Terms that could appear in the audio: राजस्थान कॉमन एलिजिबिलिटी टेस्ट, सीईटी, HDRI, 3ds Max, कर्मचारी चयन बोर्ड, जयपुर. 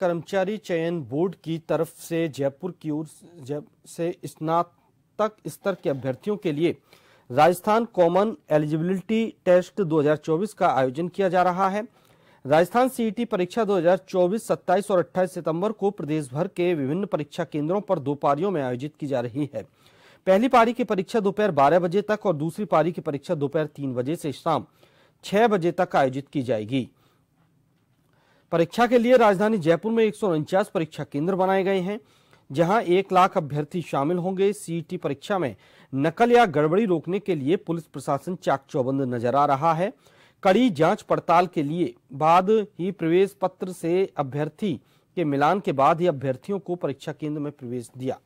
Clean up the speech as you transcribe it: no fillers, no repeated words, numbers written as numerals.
कर्मचारी चयन बोर्ड की तरफ से जयपुर की ओर से स्नातक स्तर के अभ्यर्थियों के लिए राजस्थान कॉमन एलिजिबिलिटी टेस्ट 2024 का आयोजन किया जा रहा है। राजस्थान सीईटी परीक्षा 2024 27 और 28 सितंबर को प्रदेश भर के विभिन्न परीक्षा केंद्रों पर दो पारियों में आयोजित की जा रही है। पहली पारी की परीक्षा दोपहर 12 बजे तक और दूसरी पारी की परीक्षा दोपहर 3 बजे से शाम 6 बजे तक आयोजित की जाएगी। परीक्षा के लिए राजधानी जयपुर में 149 परीक्षा केंद्र बनाए गए हैं, जहां 1 लाख अभ्यर्थी शामिल होंगे। सीईटी परीक्षा में नकल या गड़बड़ी रोकने के लिए पुलिस प्रशासन चाक चौबंद नजर आ रहा है। कड़ी जांच पड़ताल के लिए बाद ही प्रवेश पत्र से अभ्यर्थी के मिलान के बाद ही अभ्यर्थियों को परीक्षा केंद्र में प्रवेश दिया